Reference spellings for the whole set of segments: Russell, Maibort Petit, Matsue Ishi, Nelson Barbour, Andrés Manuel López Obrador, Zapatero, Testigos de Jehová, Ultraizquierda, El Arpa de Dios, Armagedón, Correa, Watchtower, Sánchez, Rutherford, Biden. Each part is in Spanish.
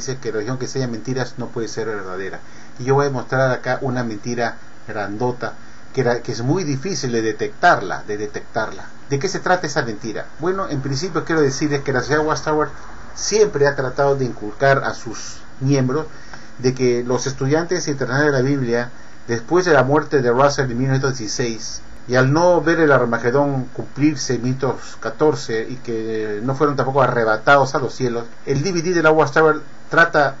Dice que religión que enseña mentiras no puede ser verdadera. Y yo voy a mostrar acá una mentira grandota que es muy difícil de detectarla, ¿De qué se trata esa mentira? Bueno, en principio quiero decirles que la sociedad Watchtower siempre ha tratado de inculcar a sus miembros de que los estudiantes internacionales de la Biblia, después de la muerte de Russell en 1916, y al no ver el Armagedón cumplirse en 1914 y que no fueron tampoco arrebatados a los cielos, el DVD de la Watchtower trata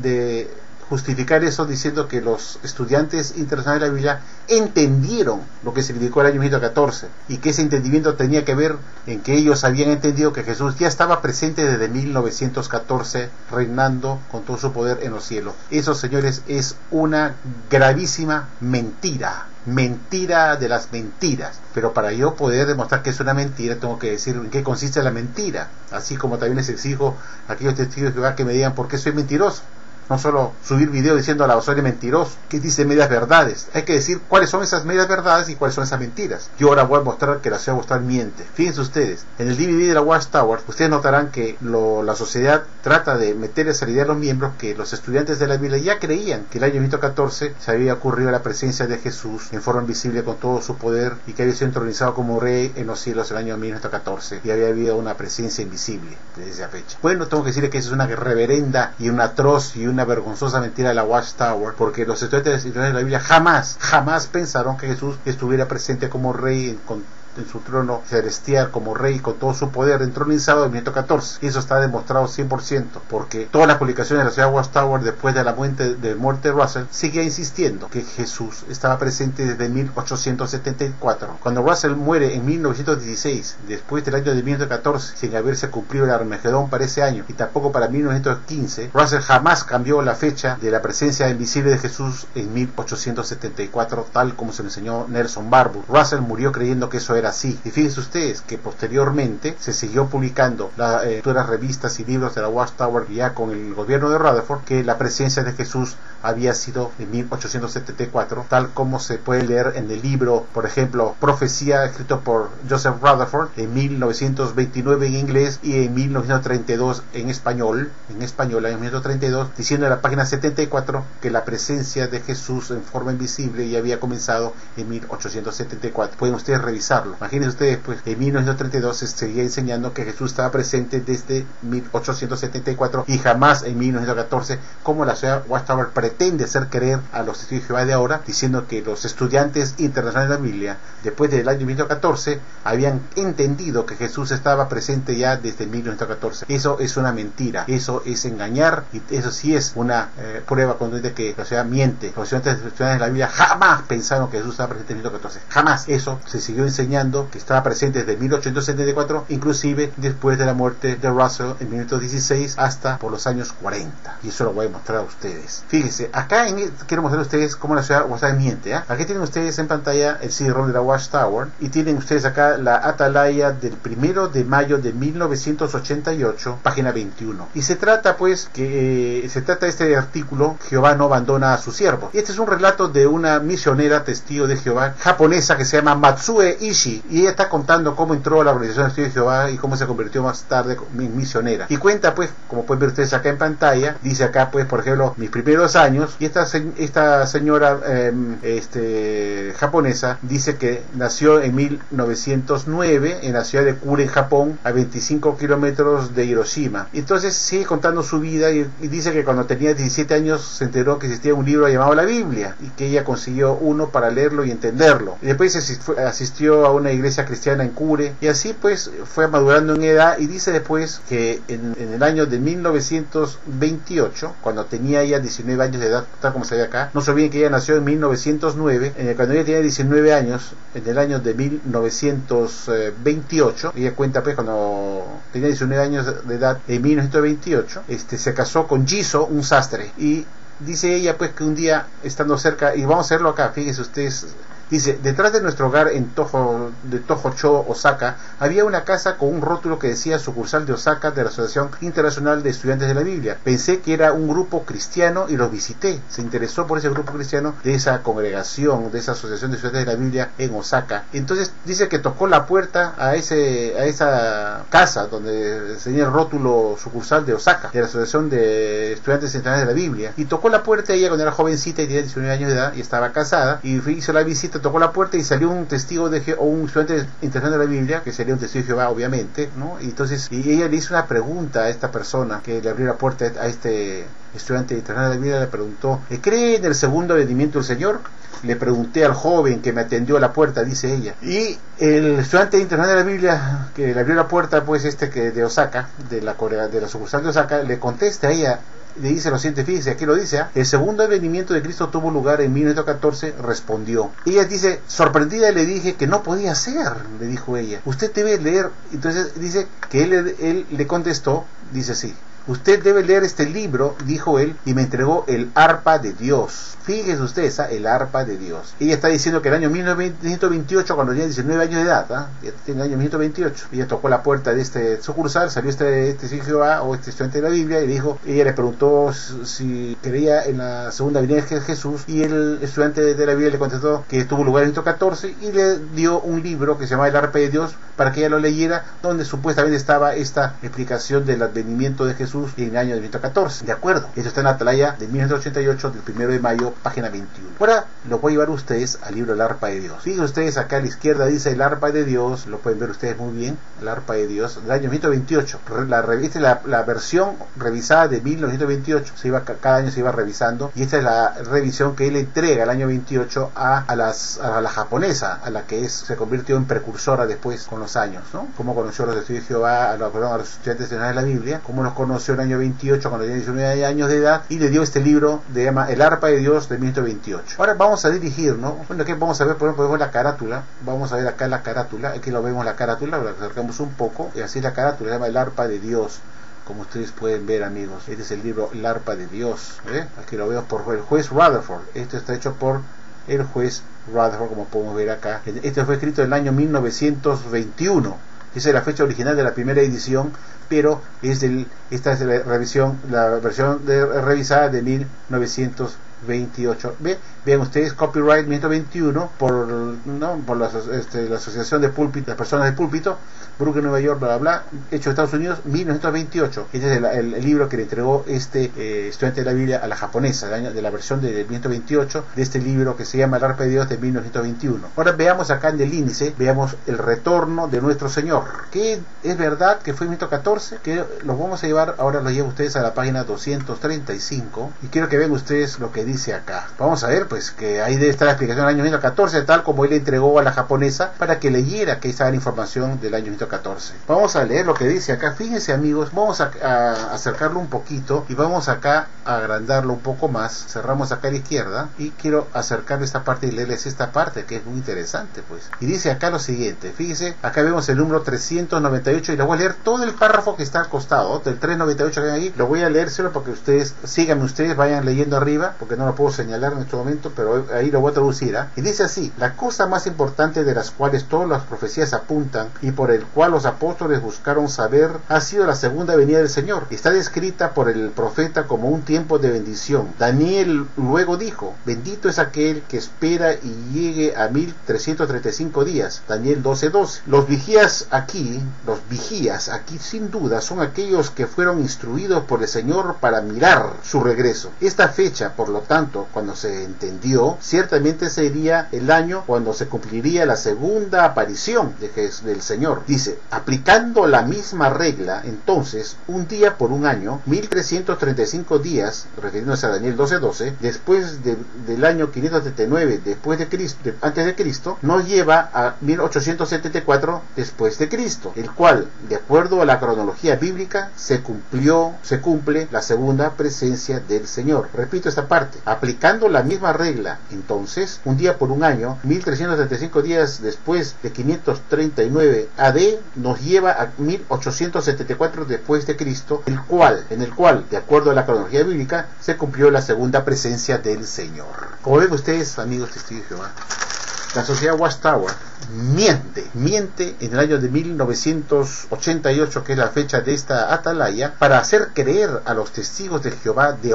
de justificar eso diciendo que los estudiantes internacionales de la Biblia entendieron lo que se indicó el año 1914 y que ese entendimiento tenía que ver en que ellos habían entendido que Jesús ya estaba presente desde 1914 reinando con todo su poder en los cielos. Eso, señores, es una gravísima mentira. Mentira de las mentiras. Pero para yo poder demostrar que es una mentira, tengo que decir en qué consiste la mentira. Así como también les exijo a aquellos testigos de Jehová que me digan por qué soy mentiroso. No solo subir videos diciendo a la soy mentiroso, que dice medias verdades. Hay que decir cuáles son esas medias verdades y cuáles son esas mentiras. Yo ahora voy a mostrar que la sociedad Watchtower miente. Fíjense ustedes, en el DVD de la Watchtower, ustedes notarán que la sociedad trata de meter esa idea a los miembros que los estudiantes de la Biblia ya creían que el año 1914 se había ocurrido la presencia de Jesús en forma visible con todo su poder y que había sido entronizado como rey en los cielos el año 1914 y había habido una presencia invisible desde esa fecha. Bueno, tengo que decirles que eso es una reverenda y una atroz y una vergonzosa mentira de la Watchtower, porque los estudiantes de la Biblia jamás pensaron que Jesús estuviera presente como rey en su trono celestial, como rey con todo su poder entronizado en 1914. Y eso está demostrado 100%, porque todas las publicaciones de la sociedad Watchtower después de la muerte de Russell sigue insistiendo que Jesús estaba presente desde 1874. Cuando Russell muere en 1916, después del año de 1914, sin haberse cumplido el Armagedón para ese año y tampoco para 1915, Russell jamás cambió la fecha de la presencia invisible de Jesús en 1874, tal como se lo enseñó Nelson Barbour. Russell murió creyendo que eso era así. Y fíjense ustedes que posteriormente se siguió publicando las revistas y libros de la Watchtower ya con el gobierno de Rutherford que la presencia de Jesús había sido en 1874, tal como se puede leer en el libro, por ejemplo, Profecía, escrito por Joseph Rutherford en 1929 en inglés y en 1932 en español, en 1932, diciendo en la página 74 que la presencia de Jesús en forma invisible ya había comenzado en 1874. Pueden ustedes revisarlo. Imagínense ustedes, pues, en 1932 se seguía enseñando que Jesús estaba presente desde 1874 y jamás en 1914, como la sociedad Watchtower pretende hacer creer a los testigos de Jehová de ahora, diciendo que los estudiantes internacionales de la Biblia, después del año 1914, habían entendido que Jesús estaba presente ya desde 1914. Eso es una mentira, eso es engañar, y eso sí es una prueba contundente que la sociedad miente. Los estudiantes de la Biblia jamás pensaron que Jesús estaba presente en 1914, jamás. Eso se siguió enseñando que estaba presente desde 1874, inclusive después de la muerte de Russell en 1916 hasta por los años 40. Y eso lo voy a mostrar a ustedes. Fíjense, acá quiero mostrar a ustedes cómo la sociedad Watchtower miente. Aquí tienen ustedes en pantalla el CD-ROM de la Watchtower y tienen ustedes acá la atalaya del 1 de mayo de 1988, página 21. Y se trata, pues, que este artículo, Jehová no abandona a su siervo. Y este es un relato de una misionera testigo de Jehová japonesa que se llama Matsue Ishi, y ella está contando cómo entró a la organización de Testigos de Jehová y cómo se convirtió más tarde en misionera. Y cuenta, pues, como pueden ver ustedes acá en pantalla, dice acá, pues, por ejemplo, mis primeros años, y esta señora japonesa dice que nació en 1909 en la ciudad de Kure, en Japón, a 25 kilómetros de Hiroshima. Entonces sigue contando su vida y dice que cuando tenía 17 años se enteró que existía un libro llamado la Biblia y que ella consiguió uno para leerlo y entenderlo. Y después asistió a una iglesia cristiana en Kure y así, pues, fue madurando en edad, y dice después que en el año de 1928, cuando tenía ella 19 años de edad, tal como se ve acá. No se olviden que ella nació en 1909, cuando ella tenía 19 años, en el año de 1928, ella cuenta, pues, cuando tenía 19 años de edad, en 1928, se casó con Jiso, un sastre, y dice ella, pues, que un día, estando cerca, y vamos a verlo acá, fíjense ustedes, Dice, detrás de nuestro hogar en Toho-cho, Osaka, había una casa con un rótulo que decía sucursal de Osaka de la Asociación Internacional de Estudiantes de la Biblia. Pensé que era un grupo cristiano y los visité. Se interesó por ese grupo cristiano de esa congregación, de esa asociación de estudiantes de la Biblia en Osaka. Entonces dice que tocó la puerta a esa casa donde tenía el rótulo sucursal de Osaka, de la Asociación de Estudiantes Internacionales de la Biblia. Y tocó la puerta ella cuando era jovencita y tenía 19 años de edad y estaba casada. Y hizo la visita, tocó la puerta y salió un testigo de Jehová, un estudiante internacional de la Biblia, que sería un testigo de Jehová, obviamente, ¿no? Y entonces ella le hizo una pregunta a esta persona que le abrió la puerta a este estudiante internacional de la Biblia, le preguntó: ¿cree en el segundo venimiento del Señor? Le pregunté al joven que me atendió a la puerta, dice ella. Y el estudiante internacional de la Biblia que le abrió la puerta, pues de Osaka, de la sucursal de Osaka, le contesta a ella. Le dice lo siguiente, fíjense, aquí lo dice, ¿eh? El segundo advenimiento de Cristo tuvo lugar en 1914, respondió. Ella dice, sorprendida, le dije que no podía ser, le dijo ella. Usted debe leer. Entonces dice que él le contestó, dice así: usted debe leer este libro, dijo él, y me entregó El Arpa de Dios. Fíjese usted, esa, El Arpa de Dios. Ella está diciendo que el año 1928, cuando tenía 19 años de edad, ¿eh? Ya tiene el año 1928, ella tocó la puerta de este sucursal, salió este Jehová o este estudiante de la Biblia y dijo, ella le preguntó si creía en la segunda venida de Jesús, y el estudiante de la Biblia le contestó que tuvo lugar en 1914 y le dio un libro que se llama El Arpa de Dios para que ella lo leyera, donde supuestamente estaba esta explicación del advenimiento de Jesús en el año de 1914, de acuerdo. Esto está en la atalaya de 1988 del 1 de mayo, página 21. Ahora lo voy a llevar ustedes al libro El Arpa de Dios. Fíjense ustedes, acá a la izquierda dice El Arpa de Dios, lo pueden ver ustedes muy bien, El Arpa de Dios, del año 1928. Esta es la versión revisada de 1928, cada año se iba revisando, y esta es la revisión que él entrega el año 28 a la japonesa, a la que se convirtió en precursora después con los años, ¿no? Como conoció los estudios de Jehová, a los estudiantes de la Biblia, como los conoció en el año 28 cuando tenía 19 años de edad, y le dio este libro de llama El Arpa de Dios de 1928. Ahora vamos a dirigirnos, bueno, que vamos a ver, por ejemplo, vemos la carátula, vamos a ver acá la carátula, aquí lo vemos la carátula, la acercamos un poco, y así la carátula se llama El Arpa de Dios. Como ustedes pueden ver, amigos, este es el libro El Arpa de Dios, ¿eh? Aquí lo vemos por el juez Rutherford. Esto está hecho por el juez Rutherford, como podemos ver acá. Esto fue escrito en el año 1921. Esa es la fecha original de la primera edición, pero esta es la versión revisada de 1928. Vean ustedes, copyright 1921 por la Asociación de Púlpito, las personas de púlpito, Brooklyn, Nueva York, bla, bla, bla, hecho en Estados Unidos, 1928. Este es el libro que le entregó este estudiante de la Biblia a la japonesa, de la versión de 1928, de este libro que se llama El Arpa de Dios de 1921. Ahora veamos acá en el índice, veamos el retorno de nuestro Señor, que es verdad que fue en 1914, que los vamos a llevar, ahora los llevo ustedes a la página 235, y quiero que vean ustedes lo que dice acá. Vamos a ver, pues, que ahí debe estar la explicación del año 1914, tal como él le entregó a la japonesa para que leyera, que ahí estaba la información del año 1914. Vamos a leer lo que dice acá. Fíjense, amigos, vamos a acercarlo un poquito y vamos acá a agrandarlo un poco más. Cerramos acá a la izquierda y quiero acercarle esta parte y leerles esta parte, que es muy interesante, pues. Y dice acá lo siguiente, fíjense, acá vemos el número 398 y les voy a leer todo el párrafo que está al costado, del 398 que hay ahí. Lo voy a leérselo porque ustedes, síganme ustedes, vayan leyendo arriba, porque no lo puedo señalar en este momento, pero ahí lo voy a traducir, ¿eh? Y dice así: la cosa más importante de las cuales todas las profecías apuntan y por el cual los apóstoles buscaron saber ha sido la segunda venida del Señor. Está descrita por el profeta como un tiempo de bendición. Daniel luego dijo: bendito es aquel que espera y llegue a 1335 días. Daniel 12:12. Los vigías aquí sin duda son aquellos que fueron instruidos por el Señor para mirar su regreso. Esta fecha, por lo tanto, cuando se entendió, ciertamente sería el año cuando se cumpliría la segunda aparición del Señor. Dice, aplicando la misma regla, entonces, un día por un año, 1335 días, refiriéndose a Daniel 12:12, después del año 539 antes de Cristo, nos lleva a 1874 después de Cristo, el cual, de acuerdo a la cronología bíblica, se cumple la segunda presencia del Señor. Repito esta parte, aplicando la misma regla, entonces, un día por un año, 1335 días después de 539 AD, nos lleva a 1874 después de Cristo, en el cual, de acuerdo a la cronología bíblica, se cumplió la segunda presencia del Señor. Como ven ustedes, amigos testigos de Jehová, la sociedad Watchtower miente en el año de 1988, que es la fecha de esta atalaya, para hacer creer a los testigos de Jehová de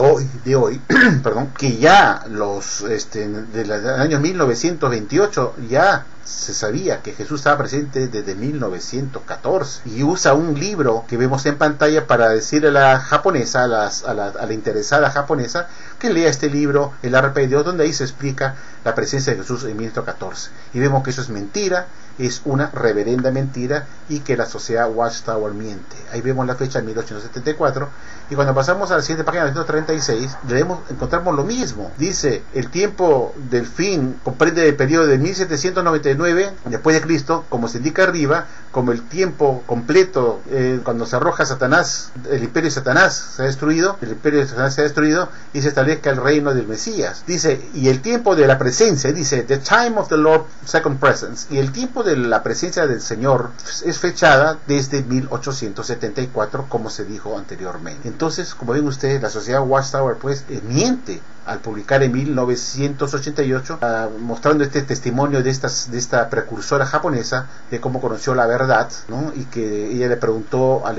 hoy perdón, que ya los del año 1928 ya se sabía que Jesús estaba presente desde 1914, y usa un libro que vemos en pantalla para decirle a la japonesa, a la interesada japonesa, que lea este libro, El Arpa de Dios, donde ahí se explica la presencia de Jesús en 1914, y vemos que eso es mentira, es una reverenda mentira, y que la sociedad Watchtower miente. Ahí vemos la fecha de 1874, y cuando pasamos a la siguiente página, 1936, encontramos lo mismo. Dice: el tiempo del fin comprende el periodo de 1799 después de Cristo, como se indica arriba, como el tiempo completo, cuando se arroja Satanás, el imperio de Satanás se ha destruido, y se establezca el reino del Mesías. Dice, y el tiempo de la presencia, dice, the time of the Lord's second presence, y el tiempo de la presencia del Señor es fechada desde 1874, como se dijo anteriormente. Entonces, como ven ustedes, la sociedad Watchtower pues miente al publicar en 1988, mostrando este testimonio de esta precursora japonesa, de cómo conoció la verdad, ¿no? Y que ella le preguntó al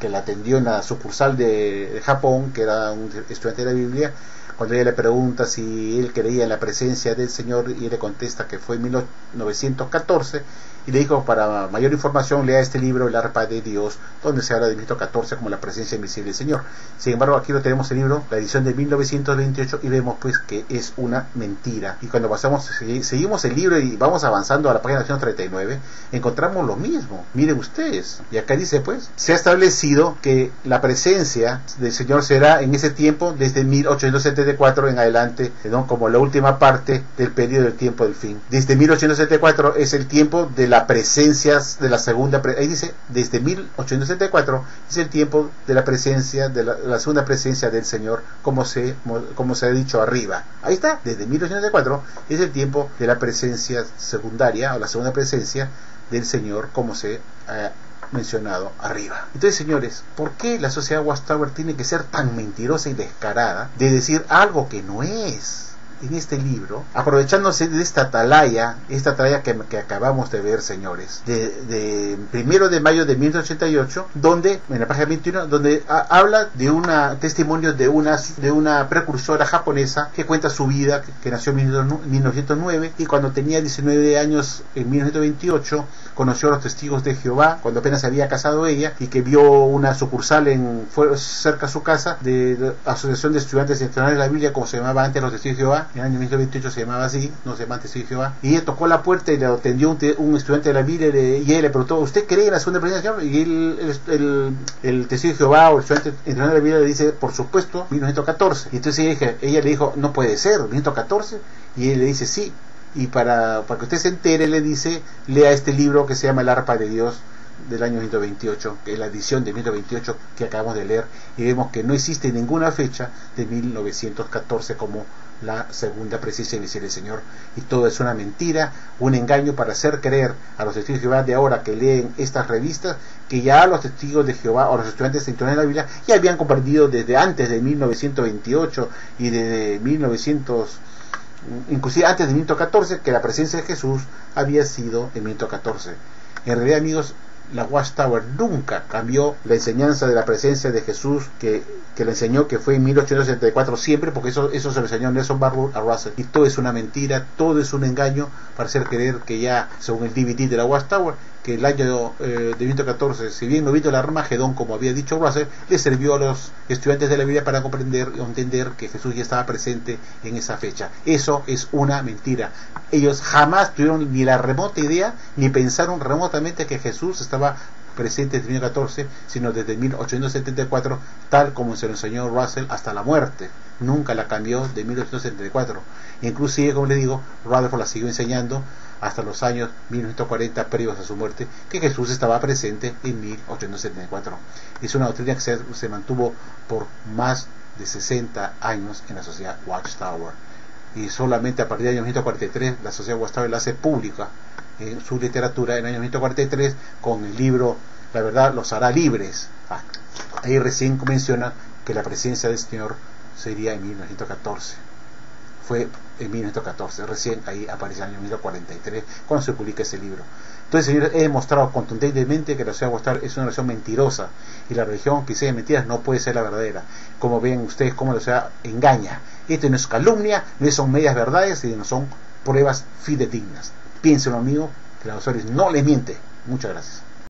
que la atendió en la sucursal de Japón, que era un estudiante de la Biblia. Cuando ella le pregunta si él creía en la presencia del Señor, y él le contesta que fue en 1914, y le dijo, para mayor información lea este libro, El Arpa de Dios, donde se habla de 1914 como la presencia invisible del Señor. Sin embargo, aquí lo tenemos, el libro, la edición de 1928, y vemos pues que es una mentira. Y cuando seguimos el libro y vamos avanzando a la página 239, encontramos lo mismo. Miren ustedes, y acá dice pues, se ha establecido que la presencia del Señor será en ese tiempo desde 1874 en adelante, ¿no? Como la última parte del periodo del tiempo del fin. Desde 1874 es el tiempo de la presencia de la segunda ahí dice, desde 1874 es el tiempo de la presencia de la segunda presencia del Señor, como se ha dicho arriba. Ahí está, desde 1874 es el tiempo de la presencia secundaria, o la segunda presencia del Señor, como se ha mencionado arriba. Entonces, señores, ¿por qué la sociedad Watchtower tiene que ser tan mentirosa y descarada de decir algo que no es? En este libro, aprovechándose de esta atalaya que acabamos de ver, señores, de 1 de mayo de 1888, donde, en la página 21, donde habla de un testimonio de una precursora japonesa que cuenta su vida, que nació en 1909, y cuando tenía 19 años, en 1928, conoció a los testigos de Jehová, cuando apenas se había casado ella, y que vio una sucursal cerca a su casa, de la Asociación de Estudiantes Internacionales de la Biblia, como se llamaba antes los testigos de Jehová. En el año 1928 se llamaba así, no se llamaba Testigos de Jehová, y ella tocó la puerta y le atendió un estudiante de la Biblia, y él le preguntó, ¿usted cree en la segunda presencia del Señor? Y el Testigo de Jehová, o el estudiante de la Biblia, le dice, por supuesto, 1914. Y entonces ella le dijo, no puede ser, 1914, y él le dice, sí. Y para que usted se entere, le dice, lea este libro que se llama El Arpa de Dios, del año 1928, que es la edición de 1928 que acabamos de leer, y vemos que no existe ninguna fecha de 1914 como la segunda presencia invisible del Señor, y todo es una mentira, un engaño para hacer creer a los testigos de Jehová de ahora, que leen estas revistas, que ya los testigos de Jehová o los estudiantes de la Biblia ya habían compartido desde antes de 1928 y desde 1900, inclusive antes de 1914, que la presencia de Jesús había sido en 1914. En realidad, amigos, la Watchtower nunca cambió la enseñanza de la presencia de Jesús que le enseñó, que fue en 1874 siempre, porque eso se lo enseñó Nelson Barbour a Russell. Y todo es una mentira, todo es un engaño para hacer creer que ya, según el DVD de la Watchtower, que el año de 1914, si bien no vino el Armagedón, como había dicho Russell, le sirvió a los estudiantes de la Biblia para comprender y entender que Jesús ya estaba presente en esa fecha. Eso es una mentira. Ellos jamás tuvieron ni la remota idea, ni pensaron remotamente que Jesús estaba presente desde 1914, sino desde 1874, tal como se lo enseñó Russell hasta la muerte. Nunca la cambió de 1874. Inclusive, como les digo, Rutherford la siguió enseñando hasta los años 1940, previos a su muerte, que Jesús estaba presente en 1874. Es una doctrina que se mantuvo por más de 60 años en la sociedad Watchtower, y solamente a partir del año 1943 la sociedad Watchtower la hace pública en su literatura, en el año 1943, con el libro La Verdad Los Hará Libres. Ahí recién menciona que la presencia del Señor sería en 1914. fue en 1914, recién ahí aparece el año 1943 cuando se publica ese libro. Entonces, señores, he demostrado contundentemente que la sociedad Watchtower es una religión mentirosa, y la religión que sea de mentiras no puede ser la verdadera. Como ven ustedes cómo la sociedad engaña. Esto no es calumnia, no son medias verdades, sino son pruebas fidedignas. Piénsenlo, amigos, que la sociedad no les miente. Muchas gracias.